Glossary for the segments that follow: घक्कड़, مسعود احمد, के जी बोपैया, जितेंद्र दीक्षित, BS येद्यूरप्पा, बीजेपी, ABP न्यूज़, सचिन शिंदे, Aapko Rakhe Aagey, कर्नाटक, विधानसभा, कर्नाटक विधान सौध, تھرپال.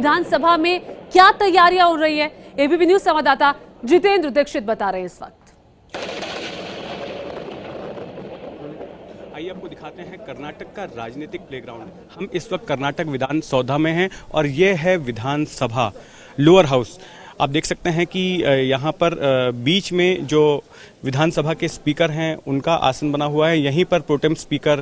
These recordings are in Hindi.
विधानसभा में क्या तैयारियां हो रही है, एबीपी न्यूज़ संवाददाता जितेंद्र दीक्षित बता रहे हैं। इस वक्त आपको दिखाते हैं कर्नाटक का राजनीतिक प्लेग्राउंड। हम इस वक्त कर्नाटक विधान सौध में हैं और ये है विधानसभा लोअर हाउस। आप देख सकते हैं कि यहाँ पर बीच में जो विधानसभा के स्पीकर हैं उनका आसन बना हुआ है। यहीं पर प्रोटेम स्पीकर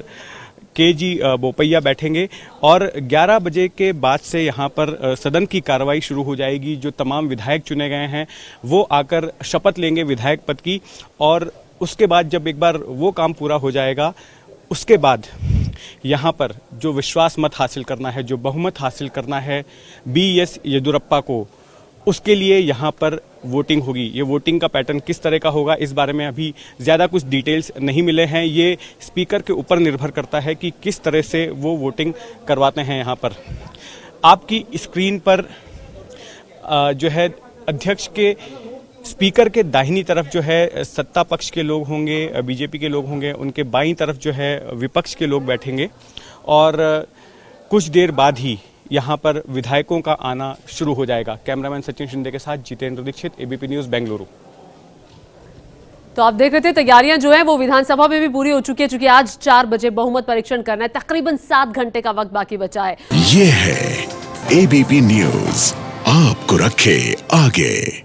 के जी बोपैया बैठेंगे और 11 बजे के बाद से यहाँ पर सदन की कार्रवाई शुरू हो जाएगी। जो तमाम विधायक चुने गए हैं वो आकर शपथ लेंगे विधायक पद की, और उसके बाद जब एक बार वो काम पूरा हो जाएगा उसके बाद यहाँ पर जो विश्वास मत हासिल करना है, जो बहुमत हासिल करना है BS येद्यूरप्पा को, उसके लिए यहाँ पर वोटिंग होगी। ये वोटिंग का पैटर्न किस तरह का होगा इस बारे में अभी ज़्यादा कुछ डिटेल्स नहीं मिले हैं। ये स्पीकर के ऊपर निर्भर करता है कि किस तरह से वो वोटिंग करवाते हैं। यहाँ पर आपकी स्क्रीन पर जो है अध्यक्ष के स्पीकर के दाहिनी तरफ जो है सत्ता पक्ष के लोग होंगे, बीजेपी के लोग होंगे, उनके बाईं तरफ जो है विपक्ष के लोग बैठेंगे और कुछ देर बाद ही यहाँ पर विधायकों का आना शुरू हो जाएगा। कैमरामैन सचिन शिंदे के साथ जितेंद्र दीक्षित, एबीपी न्यूज़, बेंगलुरु। तो आप देख रहे थे तैयारियां जो है वो विधानसभा में भी पूरी हो चुकी है, चूंकि आज 4 बजे बहुमत परीक्षण करना है। तकरीबन 7 घंटे का वक्त बाकी बचा है। ये है ABP न्यूज़, आपको रखे आगे।